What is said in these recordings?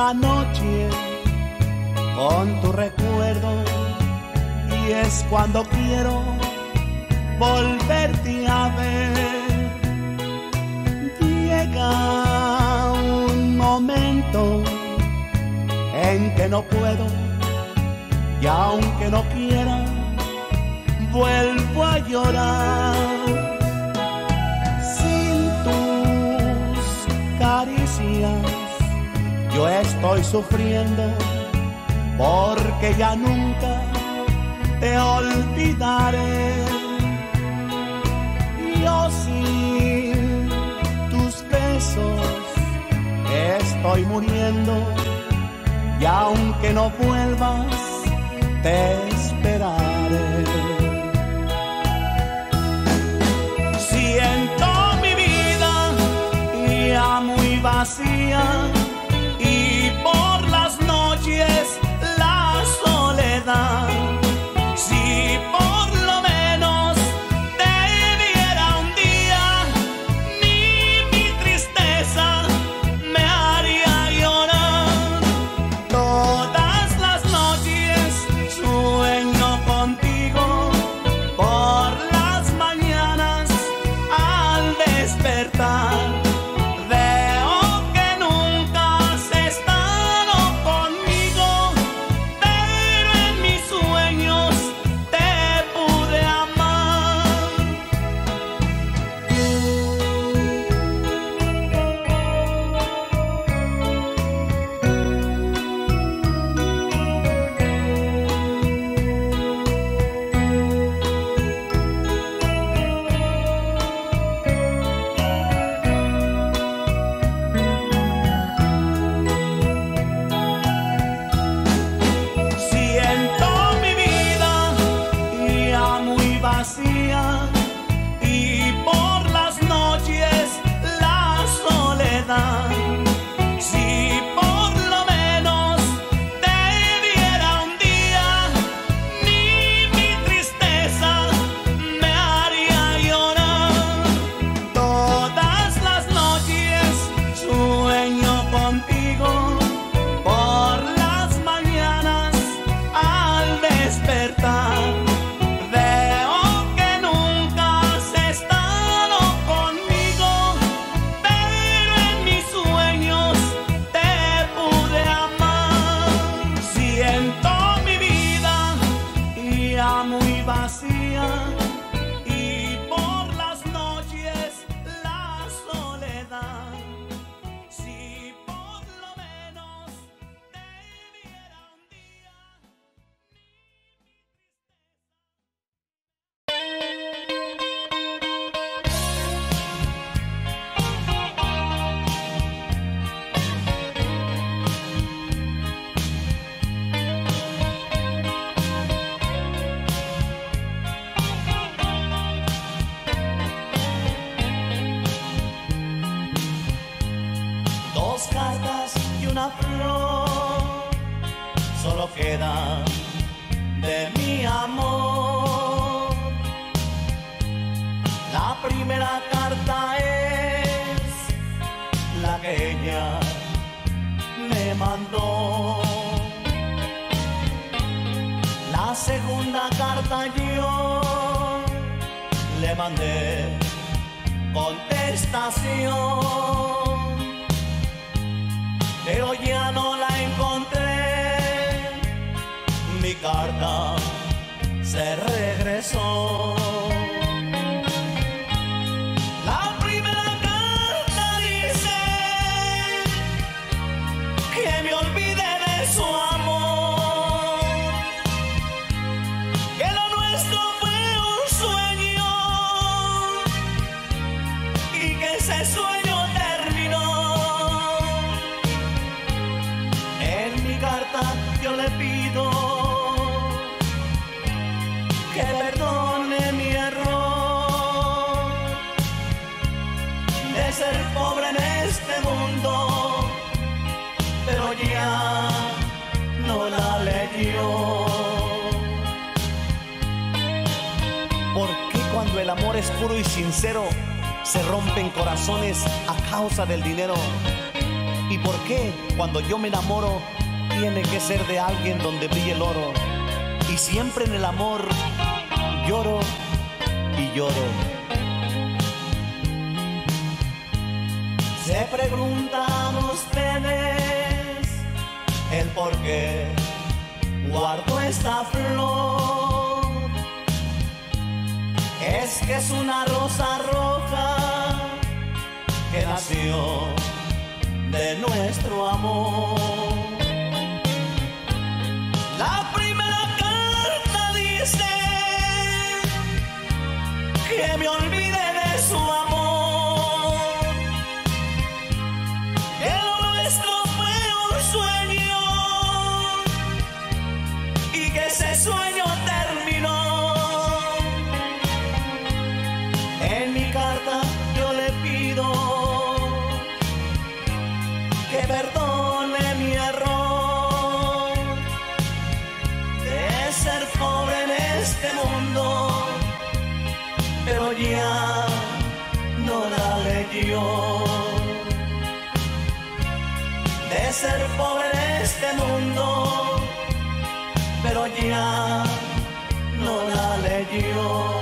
la noche con tu recuerdo, y es cuando quiero volverte a ver. Llega un momento en que no puedo, y aunque no quiera, vuelvo a llorar. Yo estoy sufriendo porque ya nunca te olvidaré. Yo sin tus besos estoy muriendo, y aunque no vuelvas, te esperaré. Siento mi vida ya muy vacía, y por las noches la soledad. Si por lo menos te viera un día, ni mi tristeza me haría llorar. Todas las noches sueño contigo, por las mañanas al despertar. Y por las noches la soledad. Si por lo menos te viera un día, ni mi tristeza me haría llorar. Todas las noches sueño contigo, por las mañanas al despertar. Muy vacía, y por las noches la soledad. Si por lo menos te viera un una flor solo queda de mi amor. La primera carta es la que ella me mandó. La segunda carta yo le mandé contestación, pero ya no la encontré, mi carta se regresó. La primera carta dice que me olvide de su amor, que lo nuestro fue un sueño y que ese sueño yo le pido que perdone mi error de ser pobre en este mundo, pero ya no la leyó. ¿Por qué cuando el amor es puro y sincero se rompen corazones a causa del dinero? ¿Y por qué cuando yo me enamoro tiene que ser de alguien donde brille el oro? Y siempre en el amor lloro y lloro. Se preguntan ustedes el por qué guardo esta flor. Es que es una rosa roja que nació de nuestro amor. La primera carta dice que me olvide de su amor, que lo nuestro fue un sueño y que ese sueño terminó. En mi carta yo le pido que perdone mi error ser pobre en este mundo, pero ya no la leyó. De ser pobre en este mundo, pero ya no la leyó.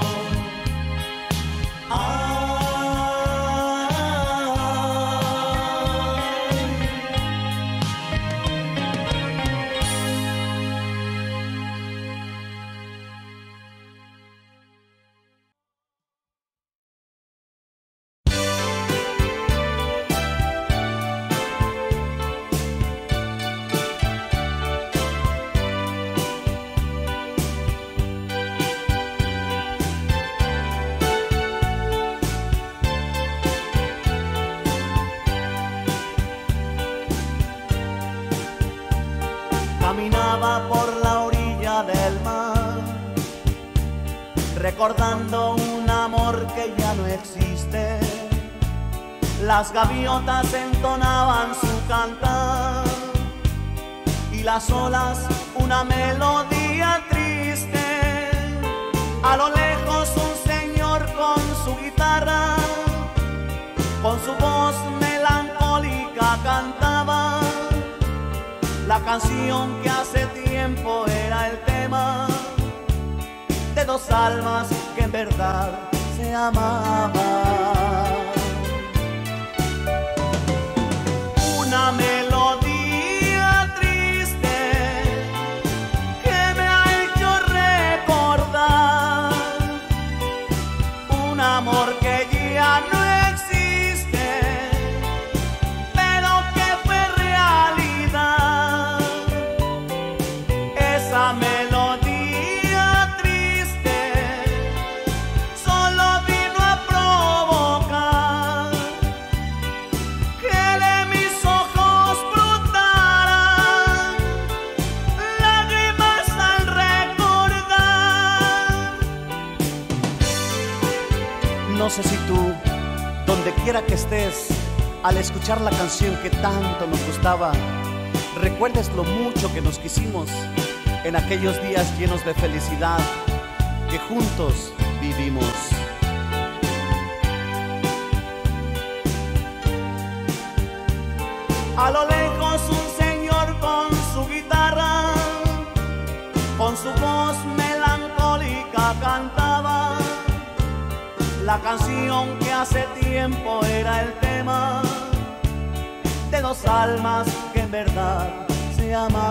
Caminaba por la orilla del mar, recordando un amor que ya no existe. Las gaviotas entonaban su cantar y las olas una melodía triste. A lo lejos un señor con su guitarra, con su voz melancólica cantaba la canción que hace tiempo era el tema de dos almas que en verdad se amaban. Una melodía triste que me ha hecho recordar un amor que ya no no sé si tú, donde quiera que estés, al escuchar la canción que tanto nos gustaba, recuerdes lo mucho que nos quisimos en aquellos días llenos de felicidad que juntos vivimos. A lo lejos un señor con su guitarra, con su voz melancólica cantaba la canción que hace tiempo era el tema de dos almas que en verdad se amaban.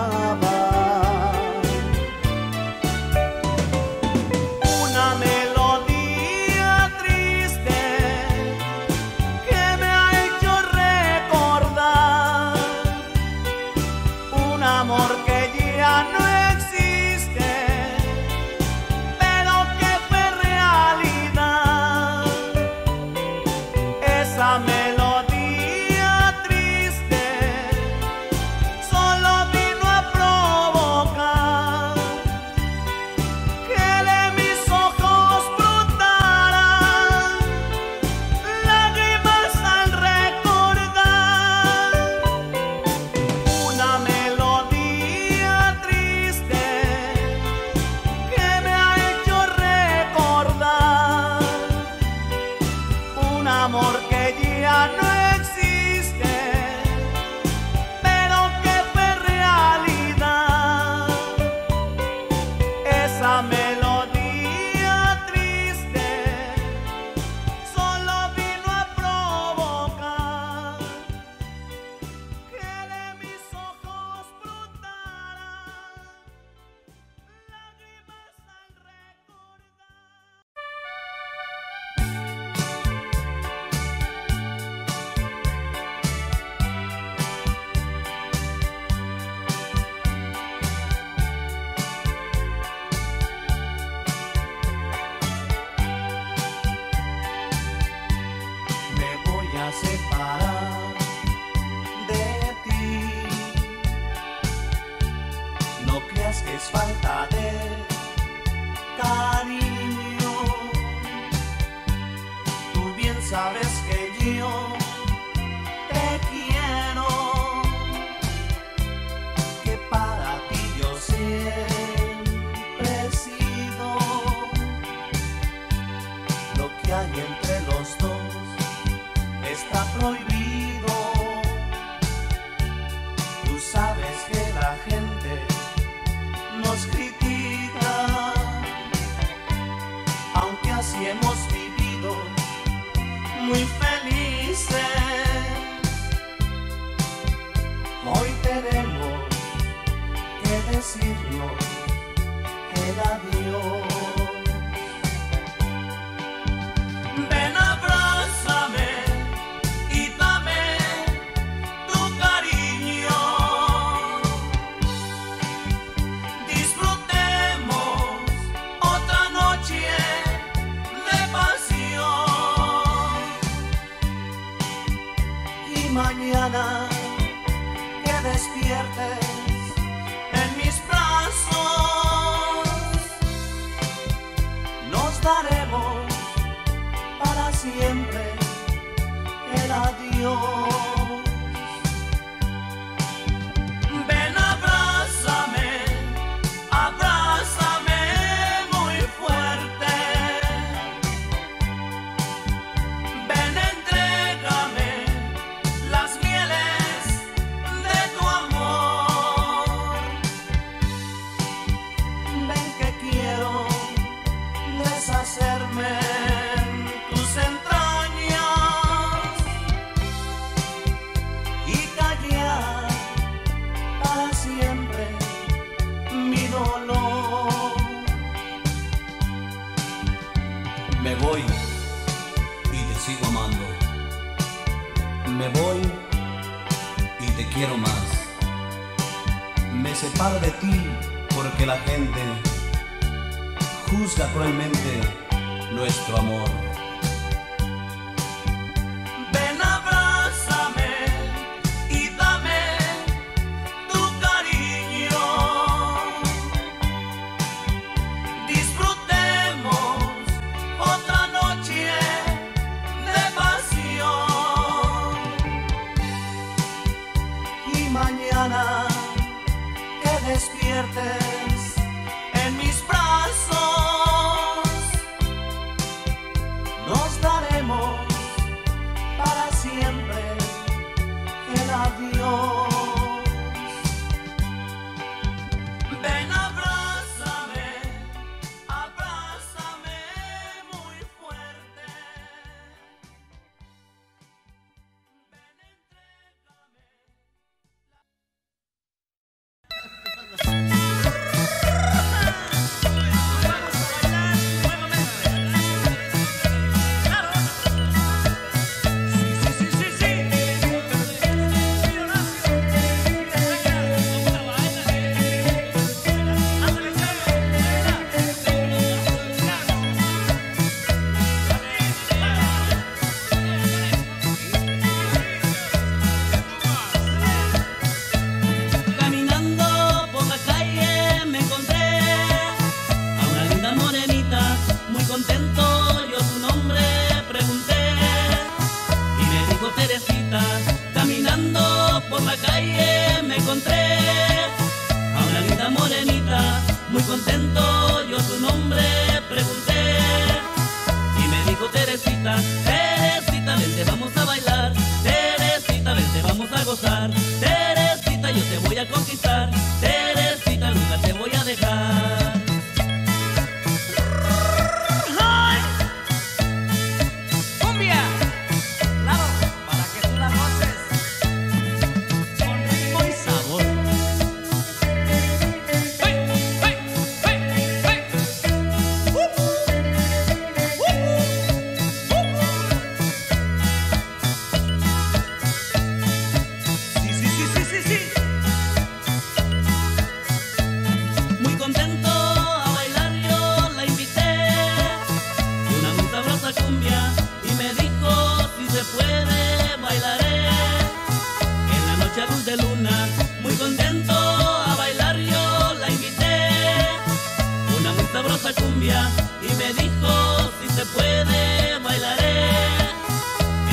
Una melodía triste que me ha hecho recordar un amor que ya no existe. Melodía creas que es falta de cariño. Tú bien sabes que yo te quiero, que para ti yo siempre he sido lo que hay entre los dos, está prohibido. Tú sabes que la gente nos critica, aunque así hemos vivido muy felices. Hoy tenemos que decirnos el adiós. Ven, abrázame y dame tu cariño. Mañana que despiertes en mis brazos, nos daremos para siempre el adiós. Deshacerme en tus entrañas y callar para siempre mi dolor. Me voy y te sigo amando. Me voy y te quiero más. Me separo de ti porque la gente juzga cruelmente nuestro amor. Ven, abrázame y dame tu cariño. Disfrutemos otra noche de pasión. Y mañana que despiertes en mis brazos, nos daremos para siempre el adiós. cumbia y me dijo si se puede bailaré.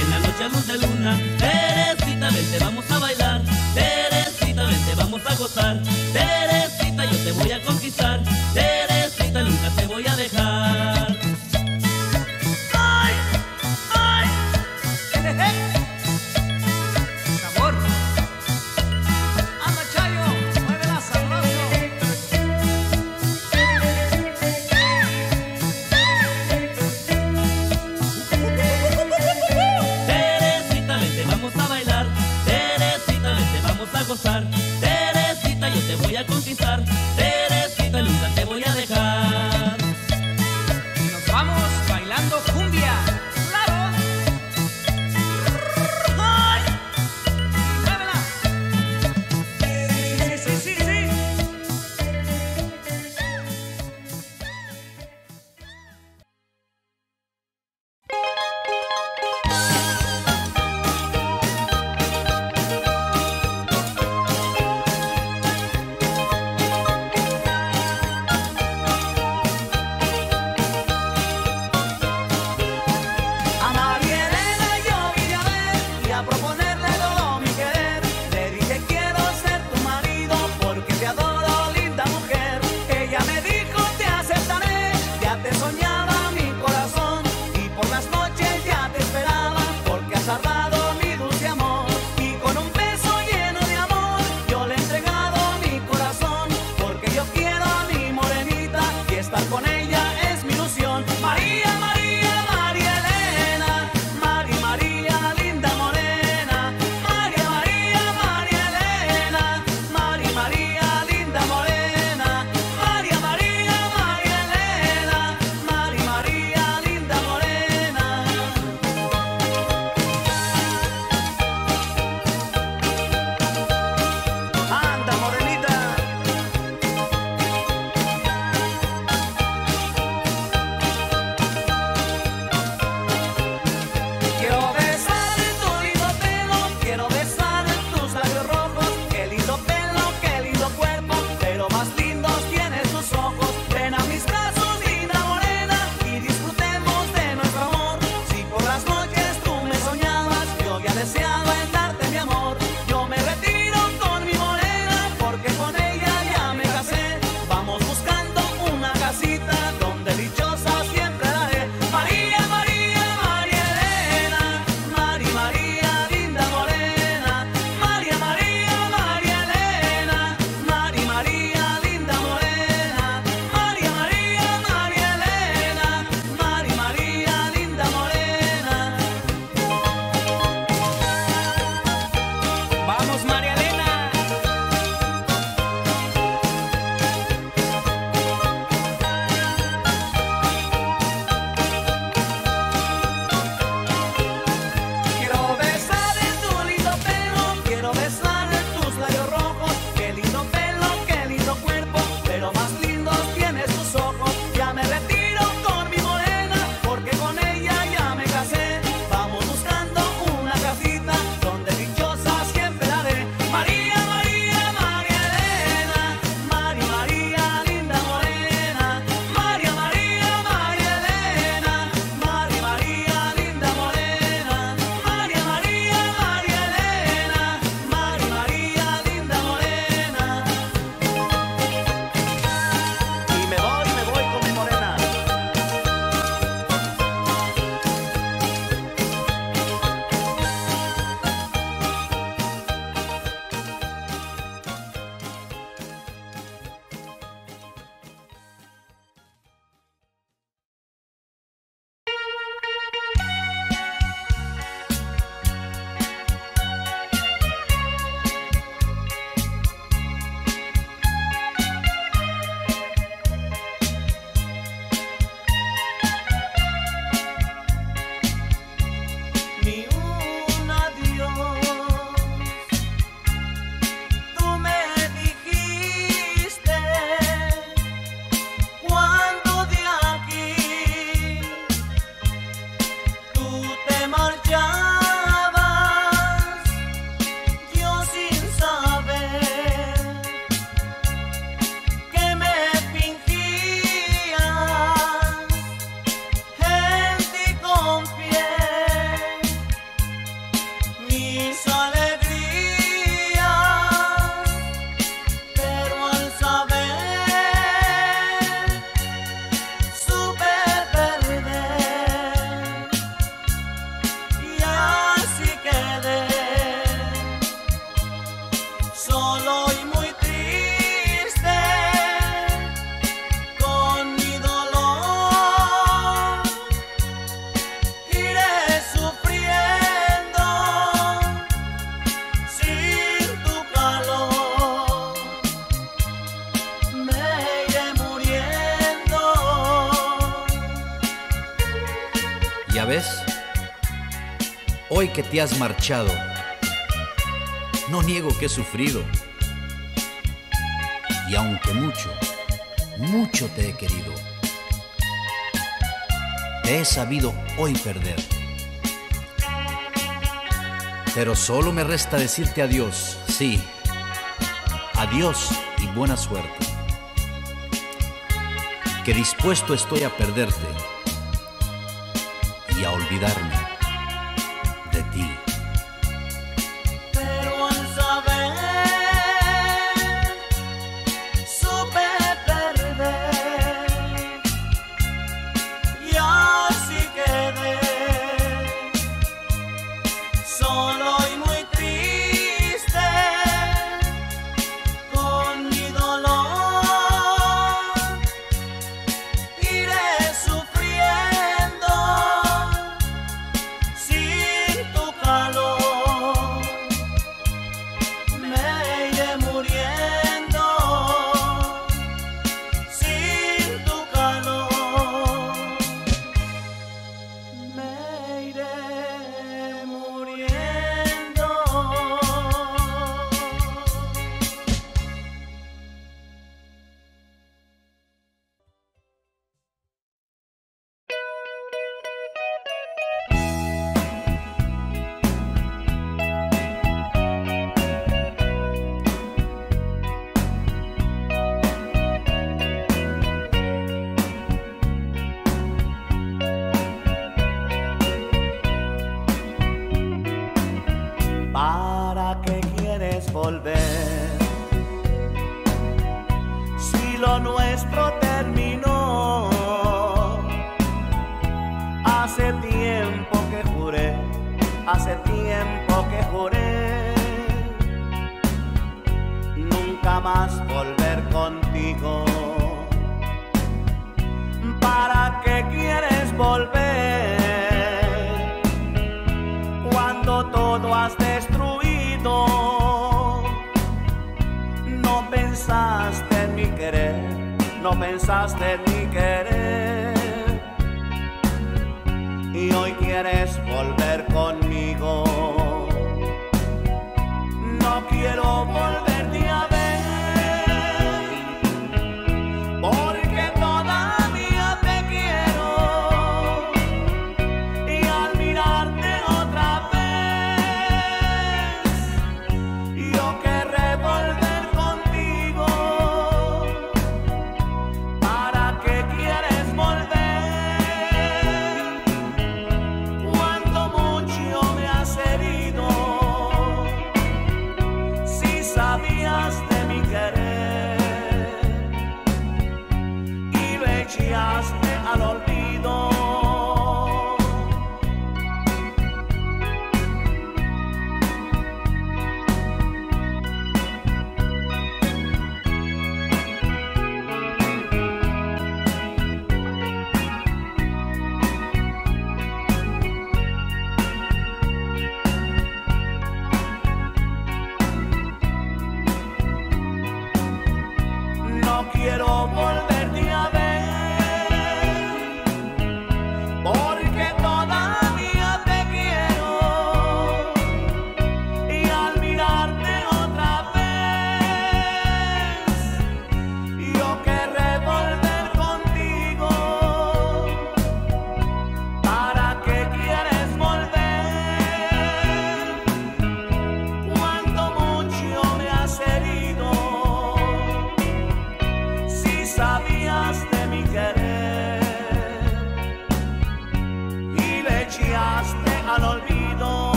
En la noche a luz de luna, Teresita, vente, vamos a bailar. Teresita, vente, vamos a gozar. Teresita, yo te voy a conquistar. Teresita, nunca te voy a dejar. ¡Ay! ¡Ay! ¡Jejeje! Teresita, yo te voy a conquistar. Teresita. ¿Sabes? Hoy que te has marchado, no niego que he sufrido. Y aunque mucho, mucho te he querido, te he sabido hoy perder. Pero solo me resta decirte adiós, sí, adiós y buena suerte. Que dispuesto estoy a perderte y a olvidarme de ti.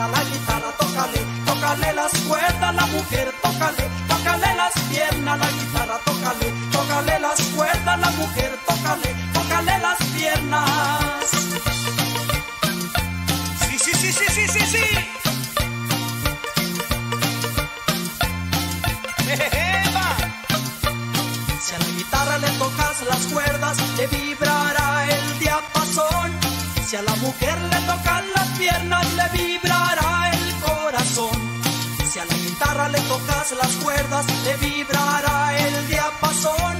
pierna, la guitarra, tócale, tócale las cuerdas, la mujer, tócale, tócale las piernas, la guitarra, tócale, tócale las cuerdas, la mujer, tócale, tócale las piernas. Sí, sí, sí, sí, sí, sí, sí. Si a la guitarra le tocas las cuerdas, te vibrará el diapasón. Si a la mujer le tocas las piernas, le vibrará el corazón. Si a la guitarra le tocas las cuerdas, le vibrará el diapasón.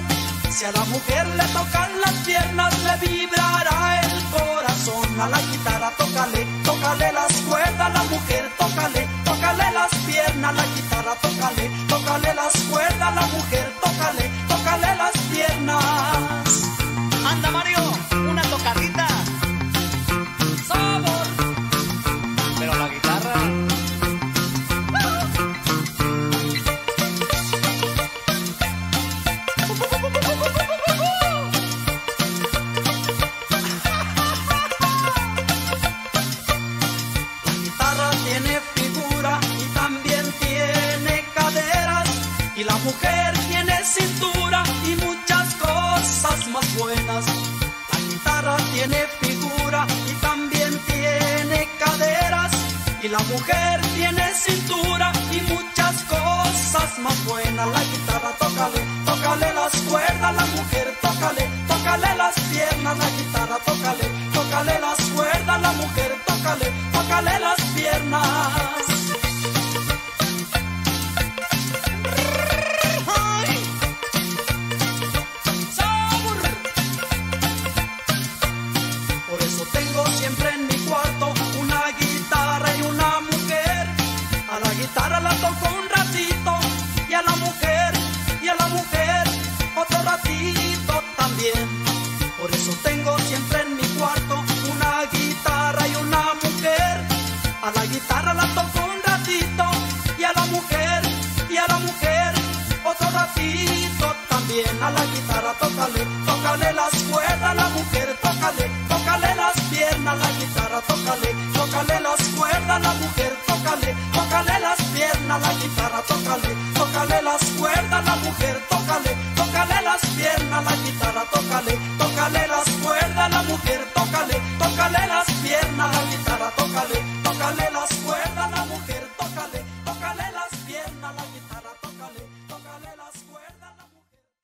Si a la mujer le tocas las piernas, le vibrará el corazón. A la guitarra tócale, tócale las cuerdas, a la mujer tócale, tócale las piernas. A la guitarra tócale, tócale las cuerdas, a la mujer tócale, tócale las piernas. Anda Mario, una tocadita. ¡Sabor! Pero la guitarra. La guitarra tiene figura y también tiene caderas, y la mujer tiene cintura y muchas cosas más buenas. La guitarra tiene figura y también tiene caderas, y la mujer tiene cintura y muchas cosas más buenas. La guitarra tócale, tócale las cuerdas, la mujer tócale, tócale las piernas. La guitarra tócale, tócale las cuerdas, la mujer tócale, tócale las piernas. Siempre en mi cuarto una guitarra y una mujer. A la guitarra la toco un ratito y a la mujer otro ratito también. Por eso tengo siempre en mi cuarto una guitarra y una mujer. A la guitarra la toco un ratito y a la mujer otro ratito también. A la guitarra tócale, tócale las cuerdas, a la mujer tócale, tócale las piernas. La guitarra tócale, tócale las cuerdas, la mujer tócale, tócale las piernas. La guitarra tócale, tócale las cuerdas, la mujer tócale, tócale las piernas. La guitarra tócale, tócale las cuerdas, la mujer tócale, tócale las piernas. La guitarra tócale, tócale las cuerdas, la mujer tócale, tócale las piernas. La guitarra tócale, tócale las cuerdas, la mujer tócale.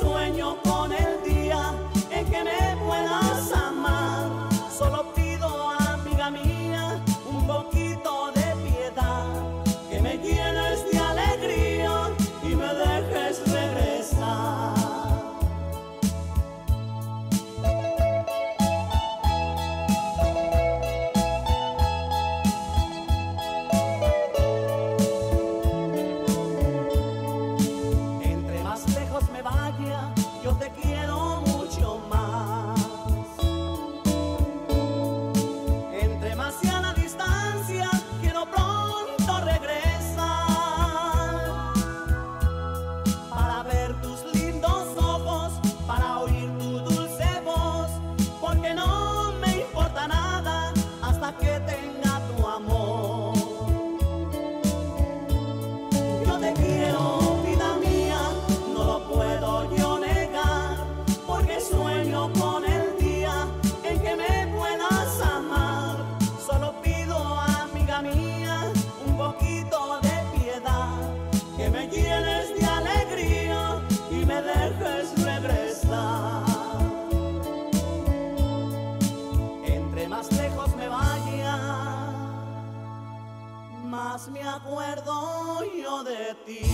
Sueño con el día en que me puedas amar. acuerdo yo de ti.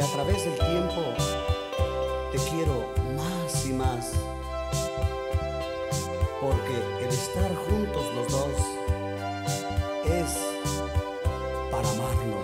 A través del tiempo te quiero más y más, porque el estar juntos los dos es para amarnos.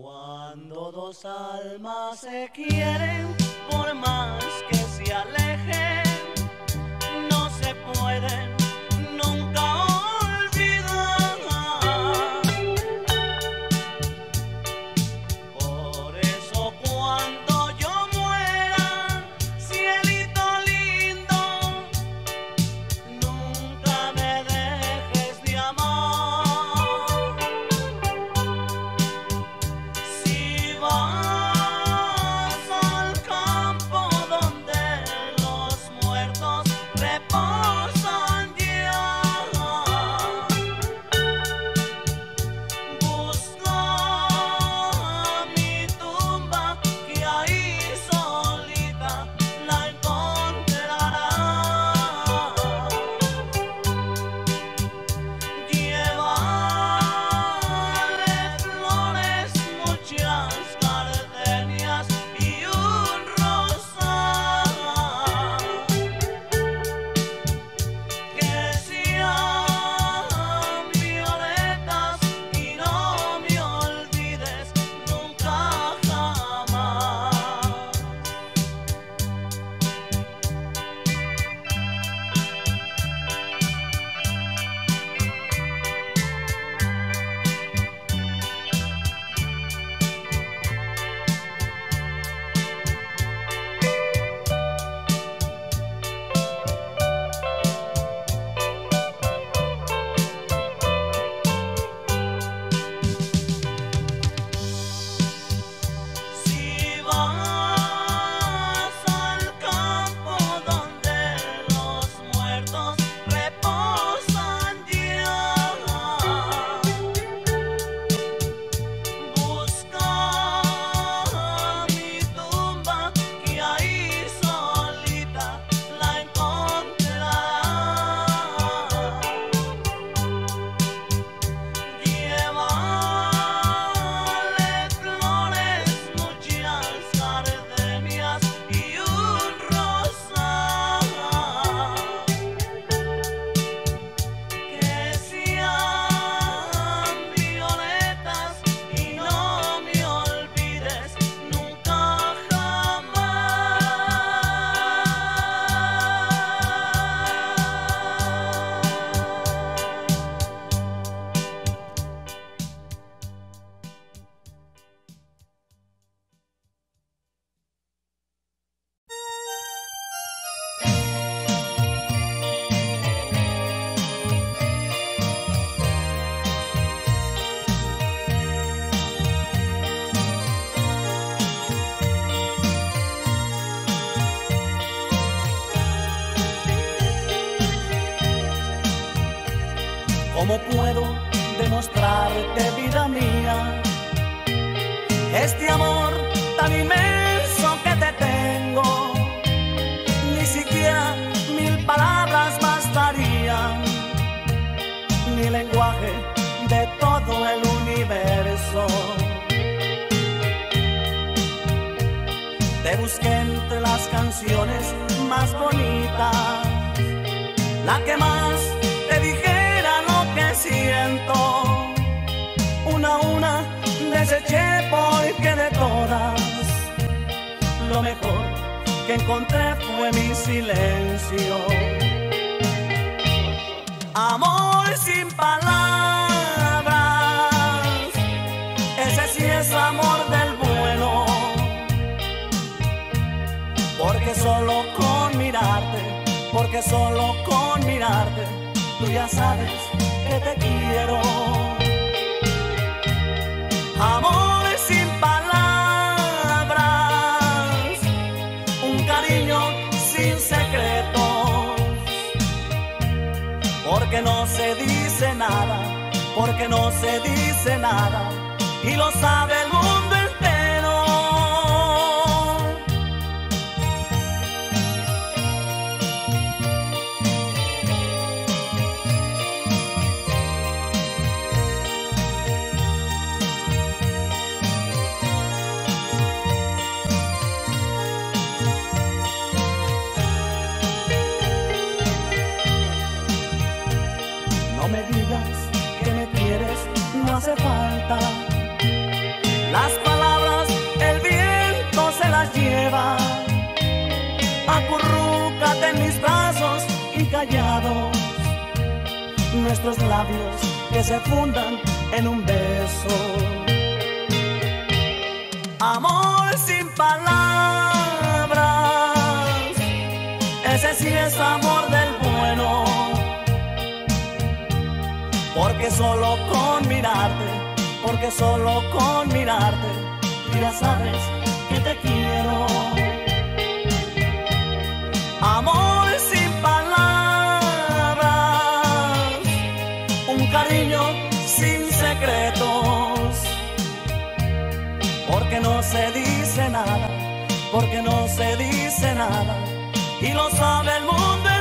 Cuando dos almas se quieren, por más que se alejen, no se pueden nunca olvidar. Por eso cuando yo muera, cielito lindo, nunca me dejes de amar. Reposan este amor tan inmenso que te tengo. Ni siquiera 1000 palabras bastarían, ni lenguaje de todo el universo. Te busqué entre las canciones más bonitas, la que más te dijera lo que siento. Una a una deseché porque de todas lo mejor que encontré fue mi silencio. Amor sin palabras, ese sí es amor del bueno, porque solo con mirarte, porque solo con mirarte tú ya sabes que te quiero. Amor sin palabras, un cariño sin secretos, porque no se dice nada, porque no se dice nada, y lo sabe el mundo entero. Hace falta las palabras, el viento se las lleva. Acurrúcate en mis brazos y callados nuestros labios que se fundan en un beso. Amor sin palabras, ese sí es amor del bueno, porque solo con mirarte, porque solo con mirarte ya sabes que te quiero. Amor sin palabras, un cariño sin secretos, porque no se dice nada, porque no se dice nada, y lo sabe el mundo entero.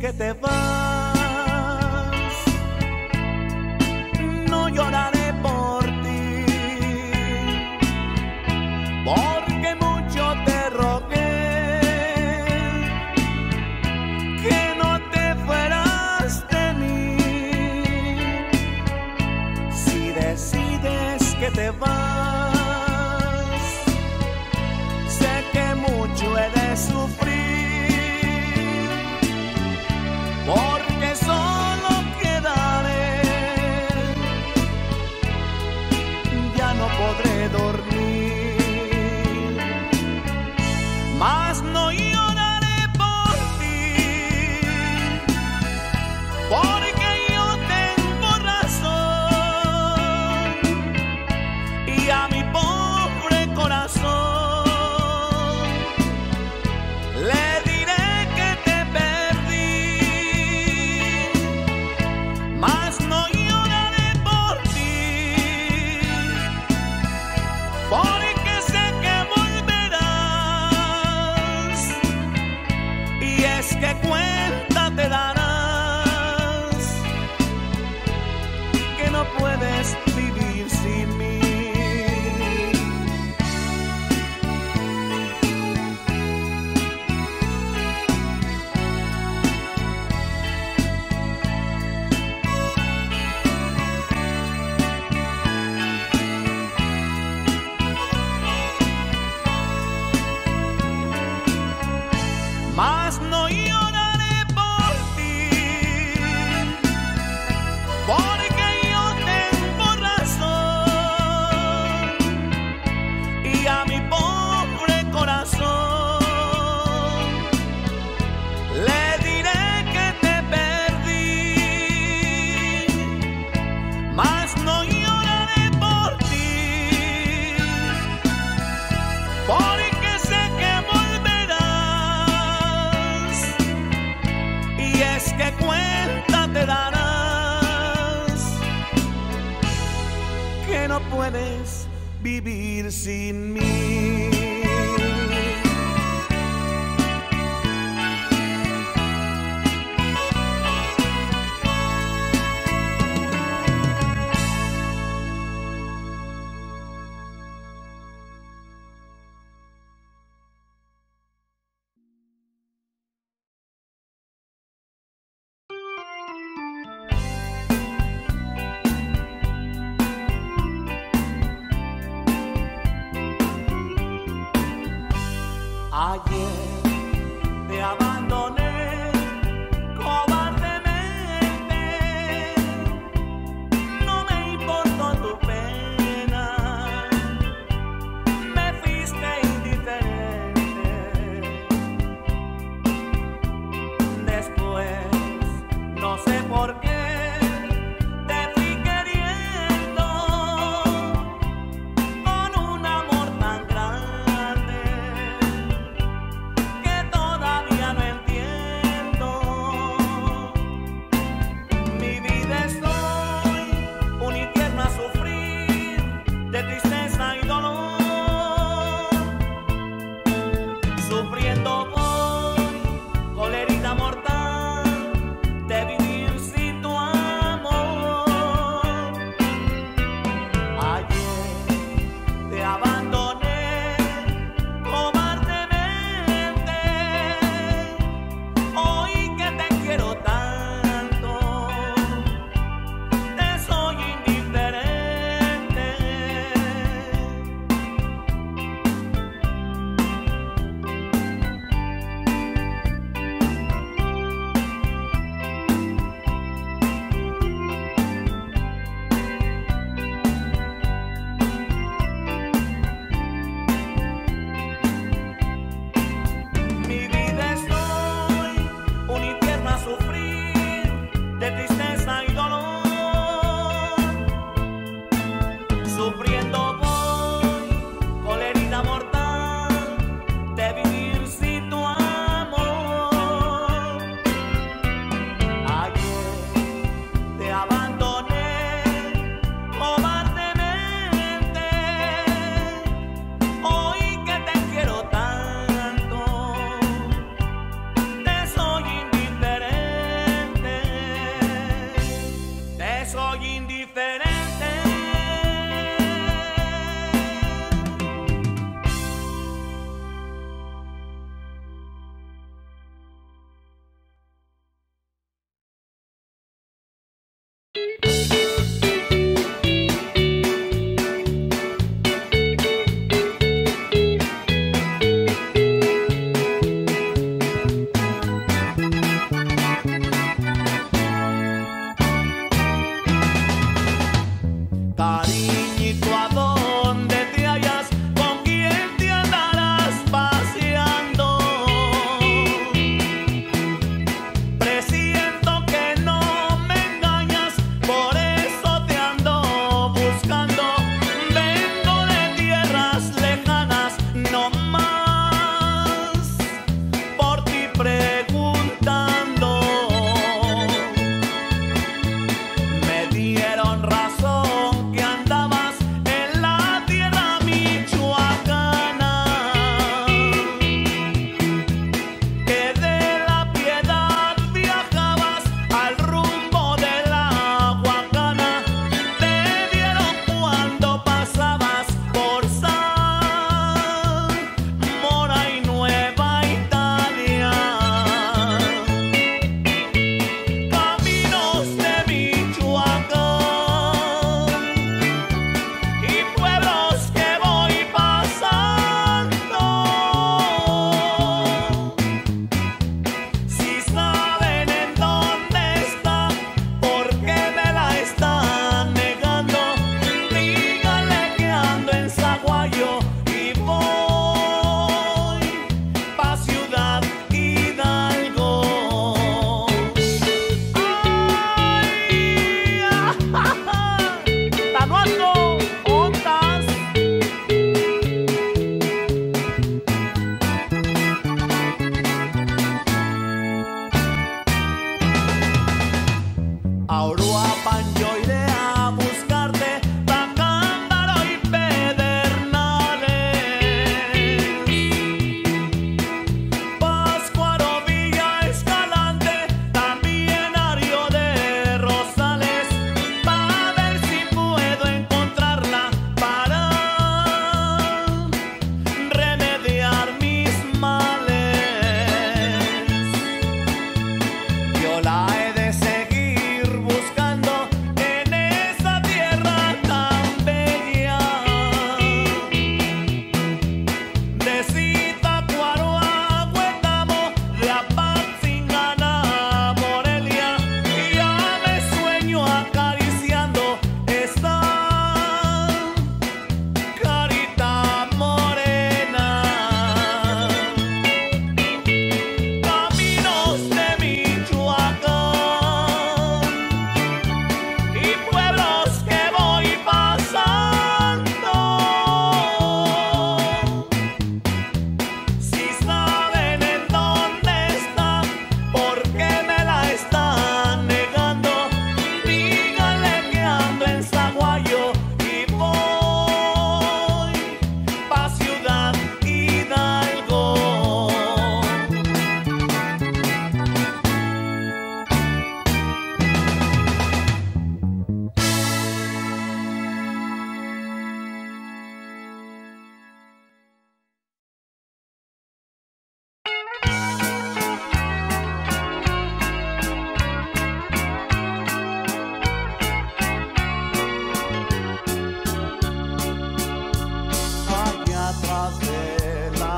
que te vas, no lloraré por ti, porque mucho te rogué que no te fueras de mí. Si decides que te vas, sé que mucho he de sufrir, porque solo quedaré, ya no podré dormir, mas no lloraré por ti, porque yo tengo razón, y a mi pobre corazón le mas no lloraré por ti, porque yo tengo razón, y a mi pobre corazón le diré que te perdí, mas no lloraré por ti, porque sé que ¿qué cuenta te darás que no puedes vivir sin mí? Ayer te abandoné cobardemente, no me importó tu pena, me fuiste indiferente. Después, no sé por qué,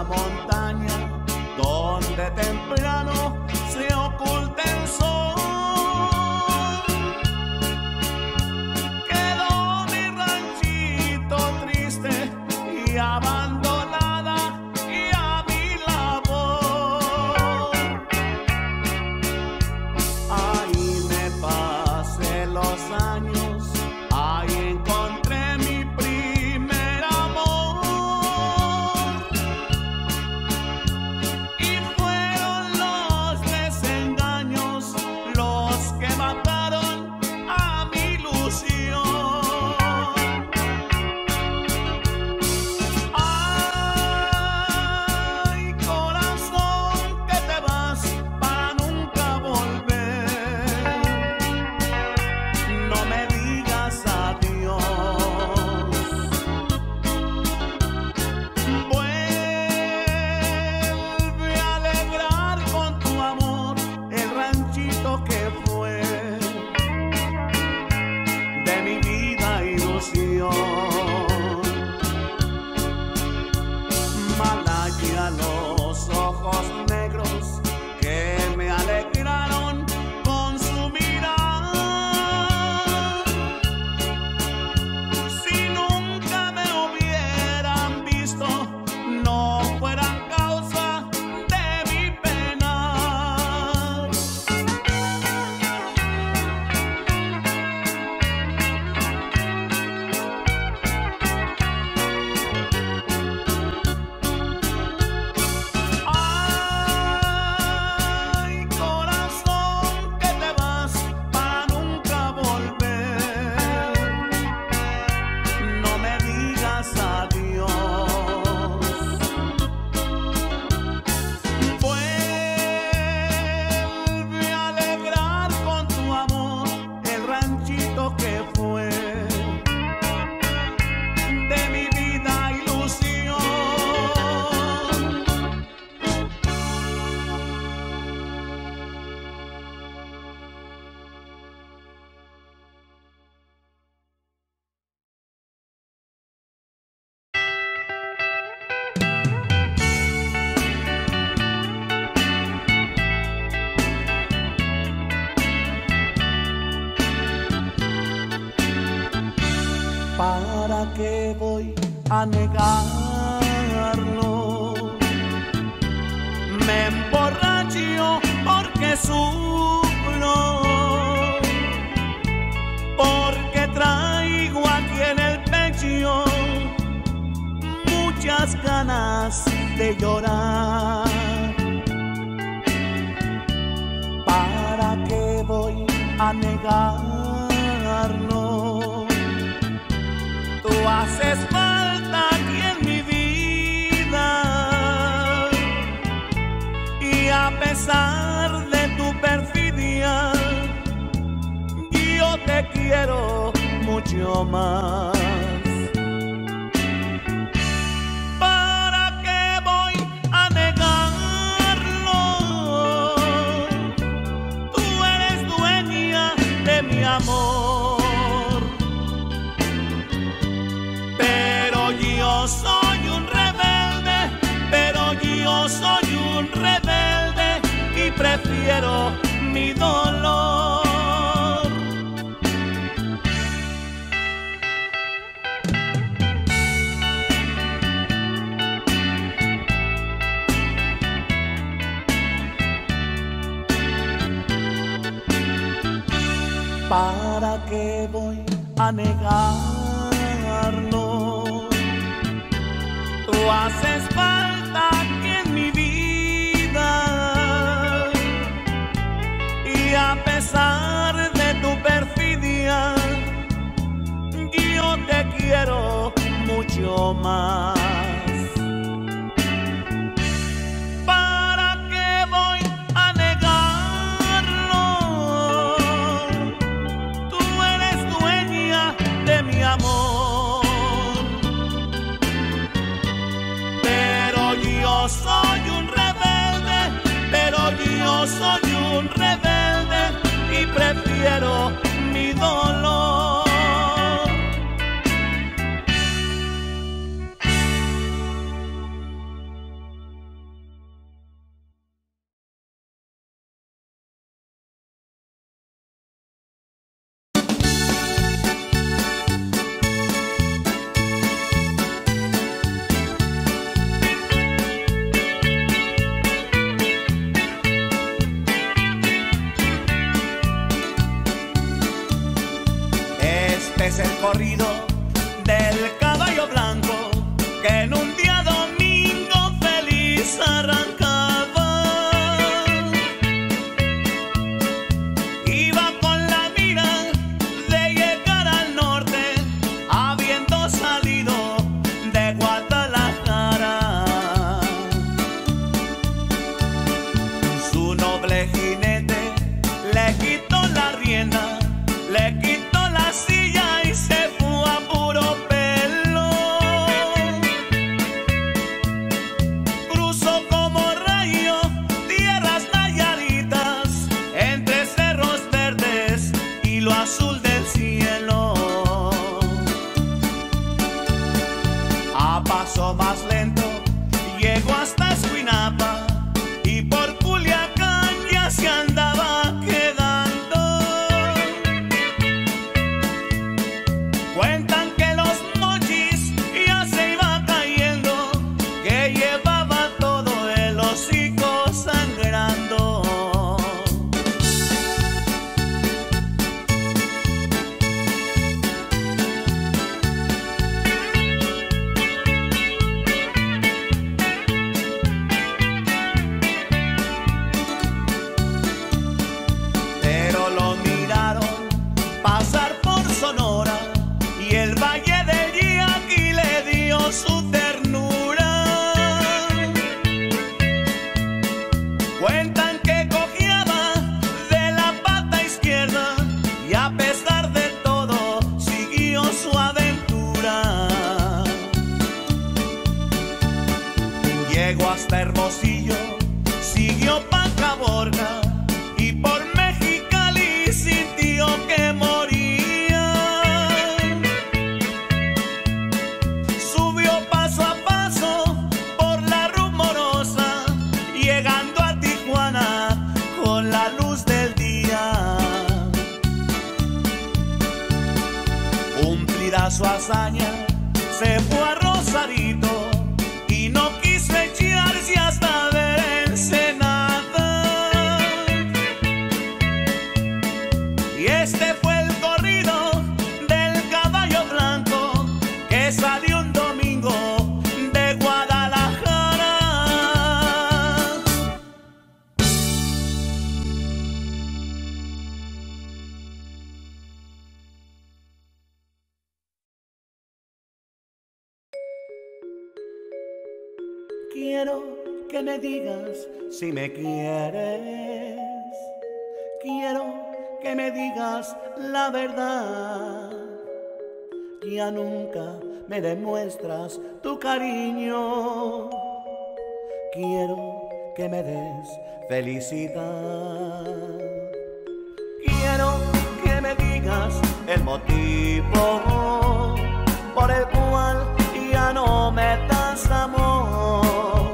la montaña, donde temprano se oculta el sol. Quedó mi ranchito triste y abandonada y a mi labor. Ahí me pasé los años, ahí encontré mi primer amor. Y fueron los desengaños los que mataron a mi ilusión. Ay, corazón, que te vas para nunca volver. No me digas que fue de mi vida ilusión. Malaya, los ojos negros que me alegraron con su mirar. Si nunca me hubieran visto, no fueran causa de mi pena. ¿Para qué voy a negarlo? Me emborracho porque sufro, porque traigo aquí en el pecho muchas ganas de llorar. ¿Para qué voy a negarlo? Tú haces falta aquí en mi vida, y a pesar de tu perfidia, yo te quiero mucho más. ¿Para qué voy a negarlo? Tú eres dueña de mi amor. Yo soy un rebelde, pero yo soy un rebelde y prefiero mi dolor. ¿Para qué voy a negarlo? Tú haces falta aquí en mi vida, y a pesar de tu perfidia, yo te quiero mucho más. ¿Para qué voy a negarlo? Tú eres dueña de mi amor. Yo soy un rebelde, pero yo soy un rebelde y prefiero mi dolor. que en un día domingo feliz arrancaba. Iba con la mira de llegar al norte, habiendo salido de Guadalajara. Su noble jinete le quitó la rienda, le quitó la silla y se fue a puro pelo. Cruzó como rayo tierras nayaritas, entre cerros verdes y lo azul del cielo. A paso más lento llegó hasta Escuinapa, y por Culiacán ya se andaba quedando. Cuentan que los mochis ya se iba cayendo, que llevaba todo el hocico sangrando. Pero lo miraron pasar por Sonora, y el Valle del Yaqui le dio su ternura. Cuentan que cojeaba de la pata izquierda, y a pesar de todo siguió su aventura. Llegó hasta Hermosillo, siguió pa' Caborca, y por Mexicali sintió que moría. Cumplida su hazaña, se fue a Rosarito y no quiso echarse hasta ver Ensenada. Y este fue el corrido del caballo blanco que salió un domingo de Guadalajara. Quiero que me digas si me quieres, quiero que me digas la verdad. Ya nunca me demuestras tu cariño, quiero que me des felicidad. Quiero que me digas el motivo por el cual ya no me das amor.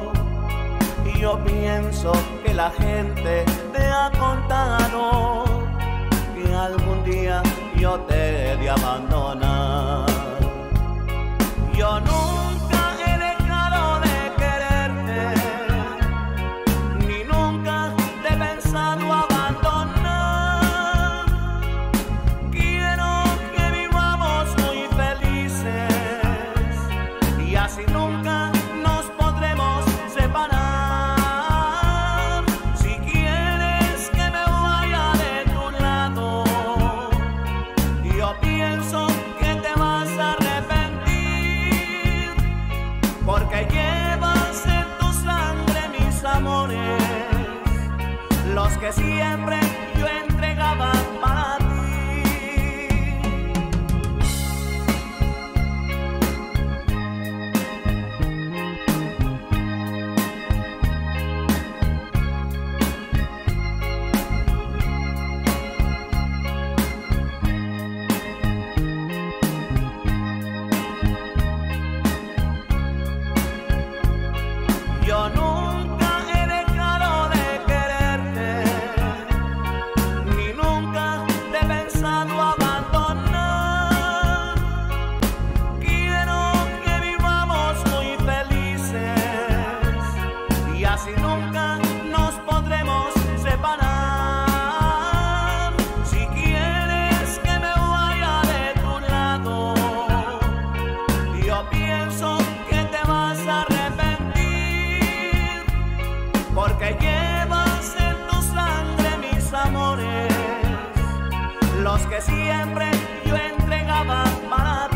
Y yo pienso que la gente te ha contado que algún día yo te he de abandonar. Yo nunca he dejado de quererte, ni nunca te he pensado abandonar. Quiero que vivamos muy felices y así nunca nos podremos separar. Si quieres que me vaya de tu lado, yo pienso que te vas a arrepentir, porque llevas en tu sangre mis amores, los que siempre yo entregaba para ti. Yo nunca he dejado de quererte, que siempre yo entregaba para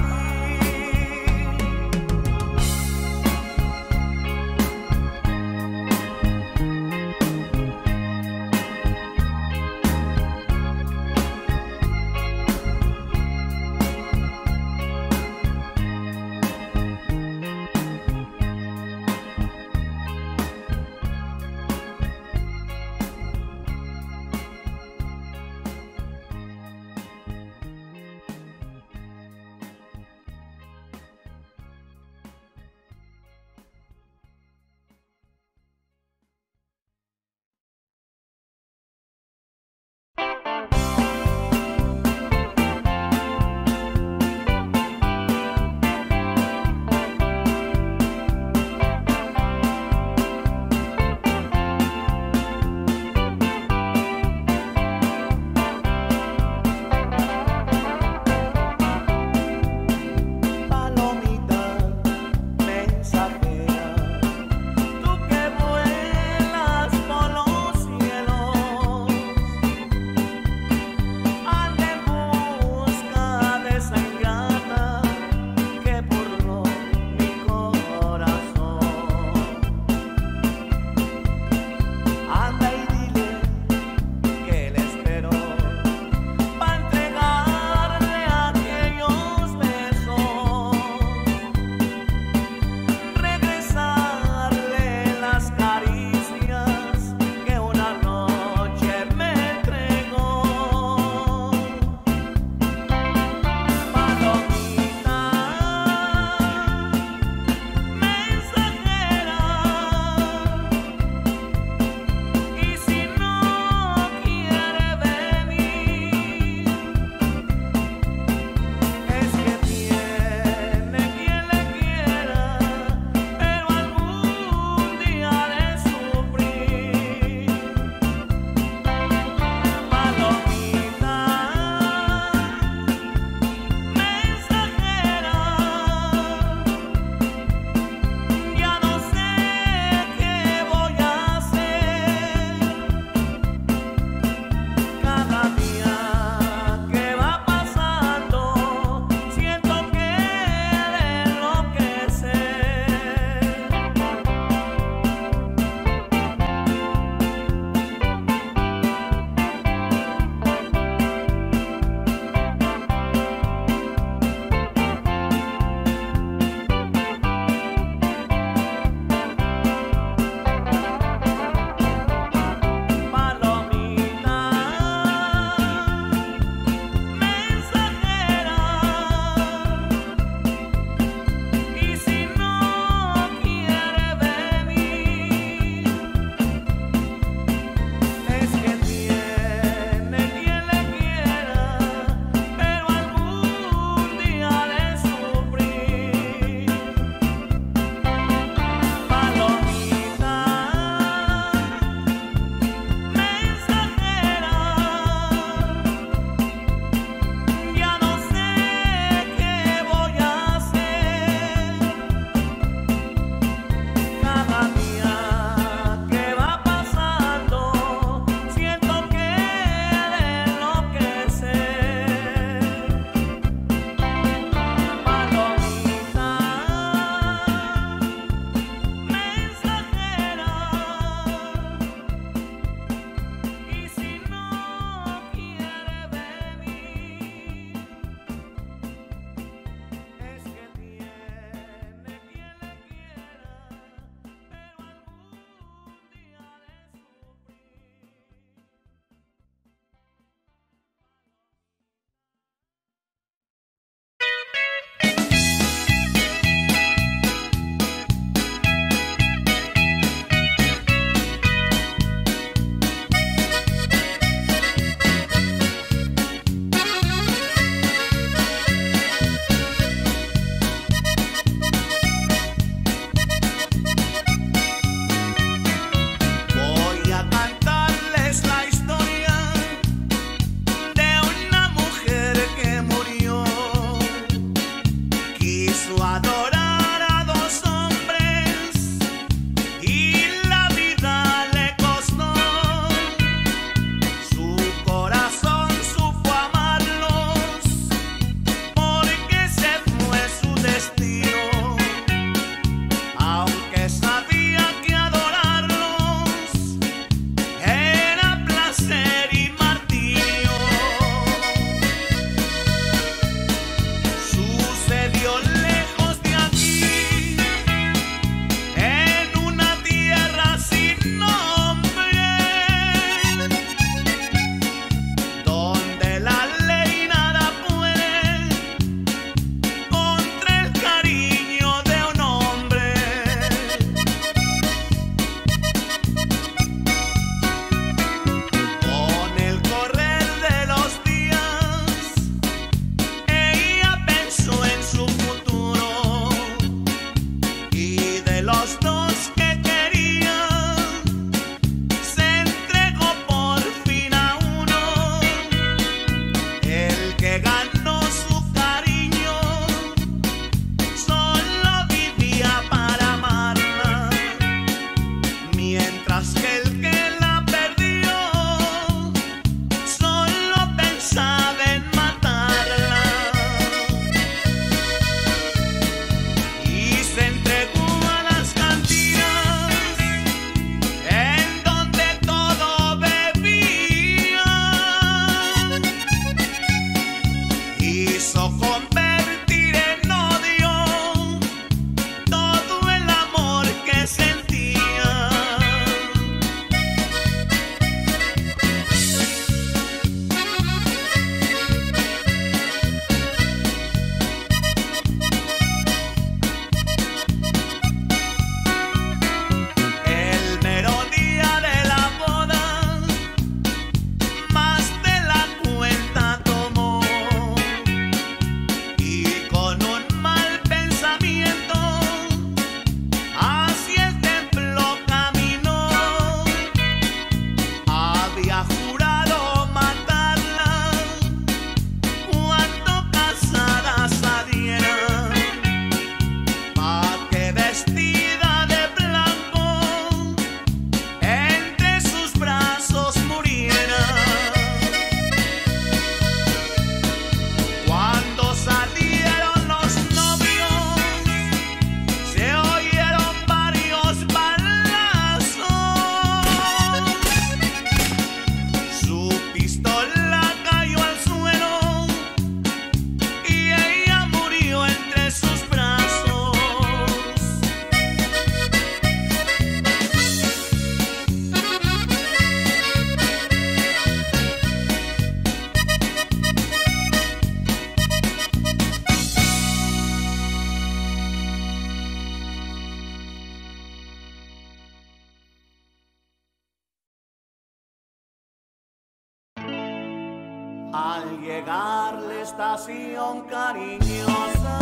al llegar la estación cariñosa.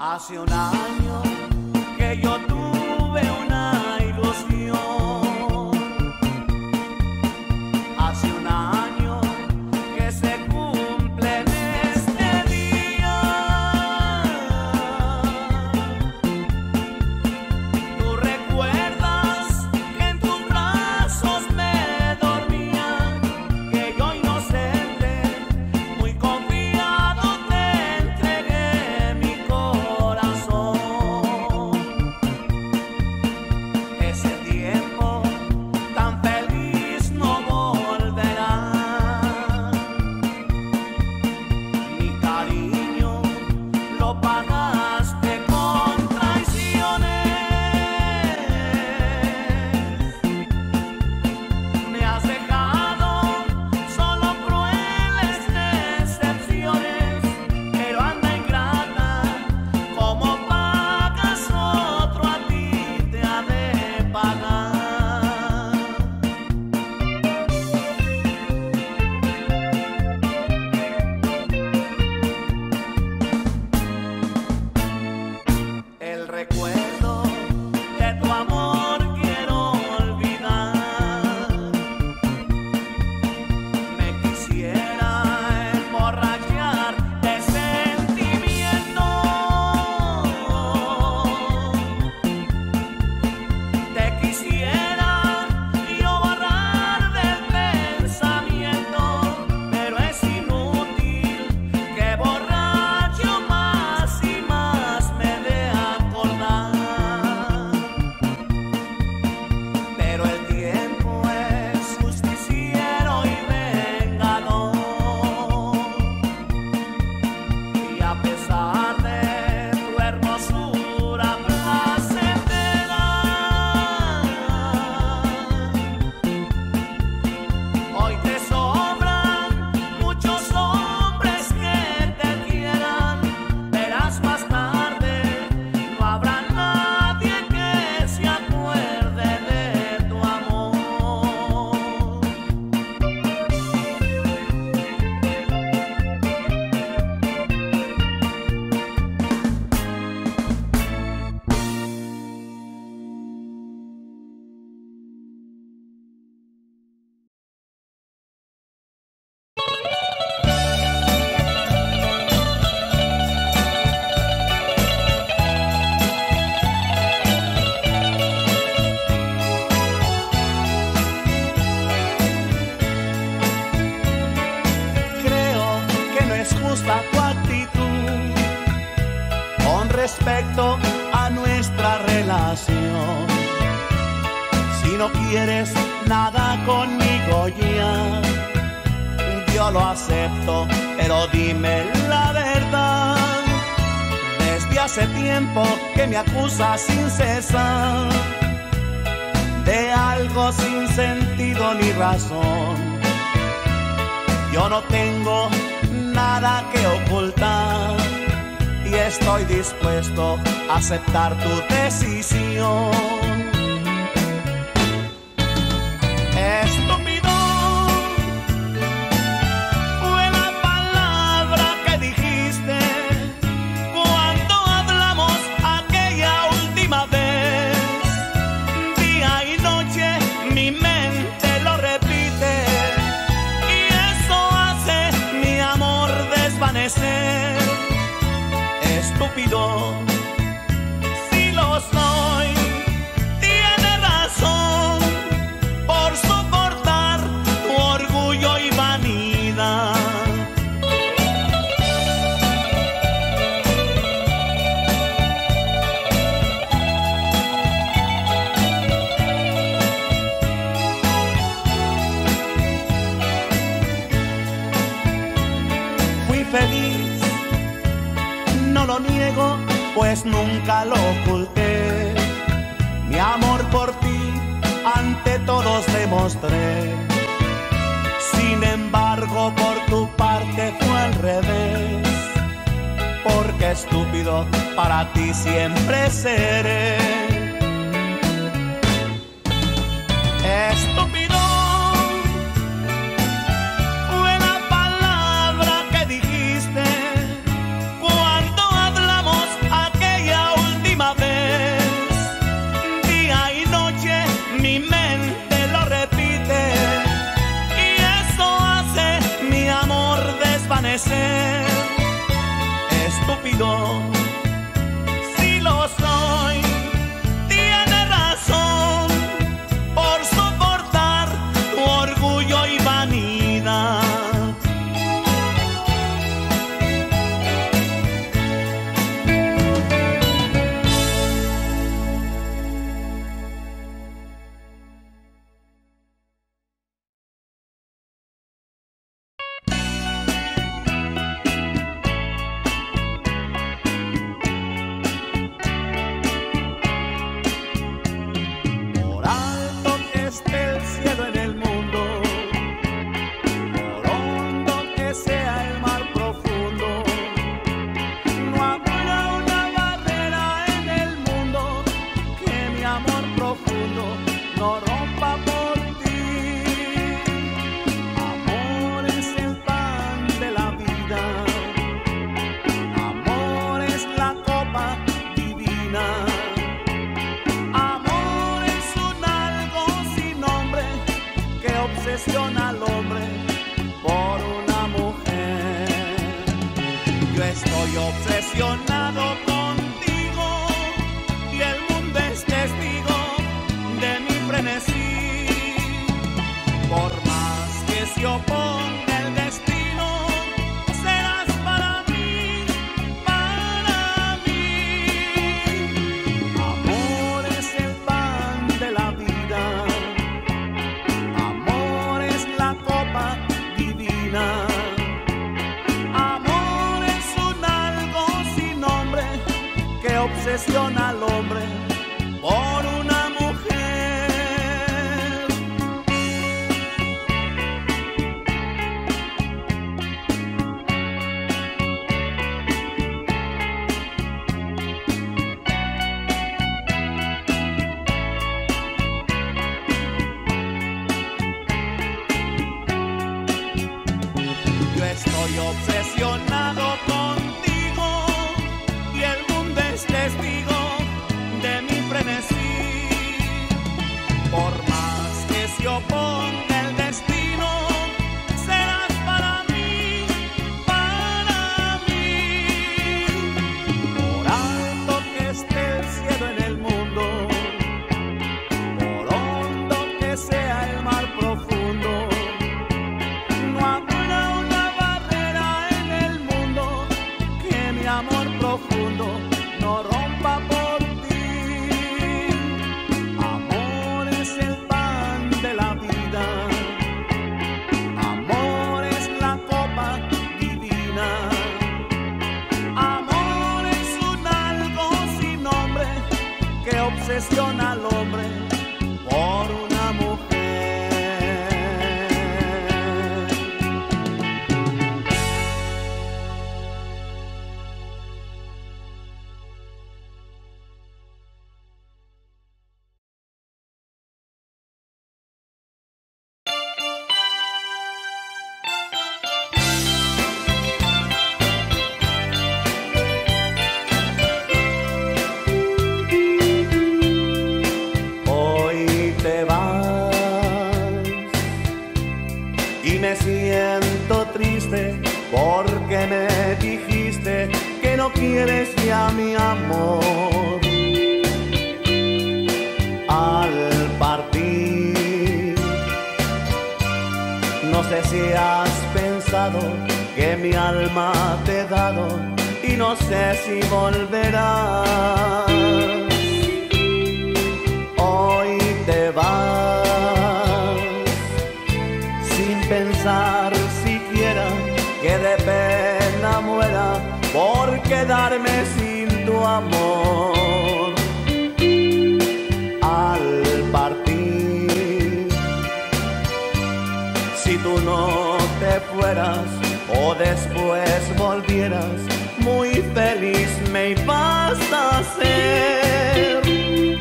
Hace un año que yo tuve una ilusión, hace un año que se cumple en este día. Tú recuerdas que en tus brazos me dormía, que yo inocente, muy confiado te entregué. Oh, gusta tu actitud con respecto a nuestra relación. Si no quieres nada conmigo ya, yo lo acepto, pero dime la verdad. Desde hace tiempo que me acusas sin cesar de algo sin sentido ni razón. Yo no tengo nada que ocultar y estoy dispuesto a aceptar tu decisión. Estúpido fue la palabra que dijiste cuando hablamos aquella última vez. Día y noche mi mente lo repite y eso hace mi amor desvanecer. Estúpido, si lo soy, tiene razón por soportar tu orgullo y vanidad. Fui feliz, no lo niego, pues nunca lo oculté. Mi amor por ti ante todos demostré. Sin embargo, por tu parte fue al revés, porque estúpido para ti siempre seré. Estúpido fue la palabra que dijiste ser. Estúpido, si lo soy, tiene razón por soportar tu orgullo y vanidad. Al hombre por una mujer. Yo estoy obsesionado contigo y el mundo es testigo de mi frenesí. Por más que se oponga el destino, serás para mí, por alto que esté el cielo en el mundo, por hondo que sea el mar profundo, no habrá una barrera en el mundo traiciona al hombre por una mujer. Porque me dijiste que no quieres ya mi amor. Al partir, no sé si has pensado que mi alma te he dado y no sé si volverás. Hoy te vas sin pensar que de pena muera por quedarme sin tu amor. Al partir, si tú no te fueras o después volvieras, muy feliz me ibas a hacer.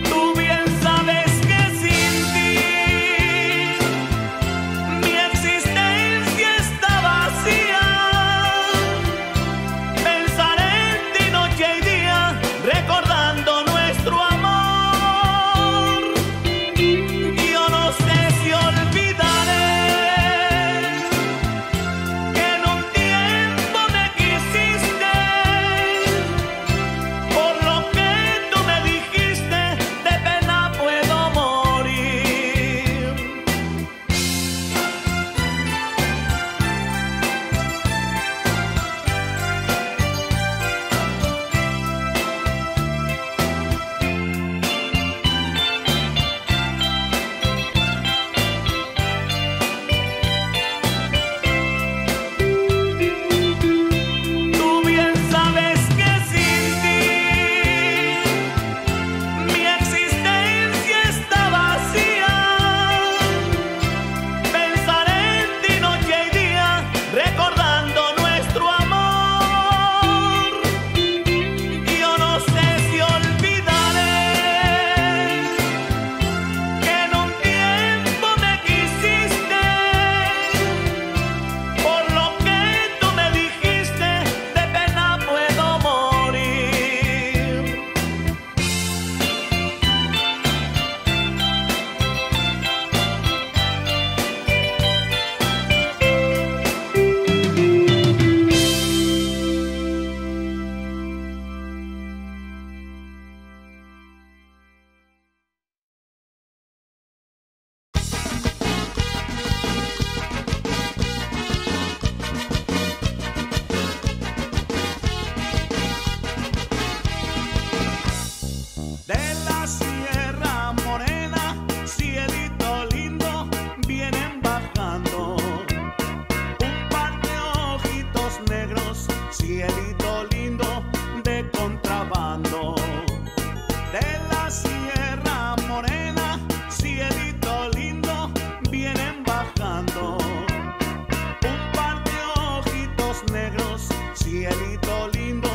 Tú bien sabes que sin ti mi existencia está vacía. Cielito lindo.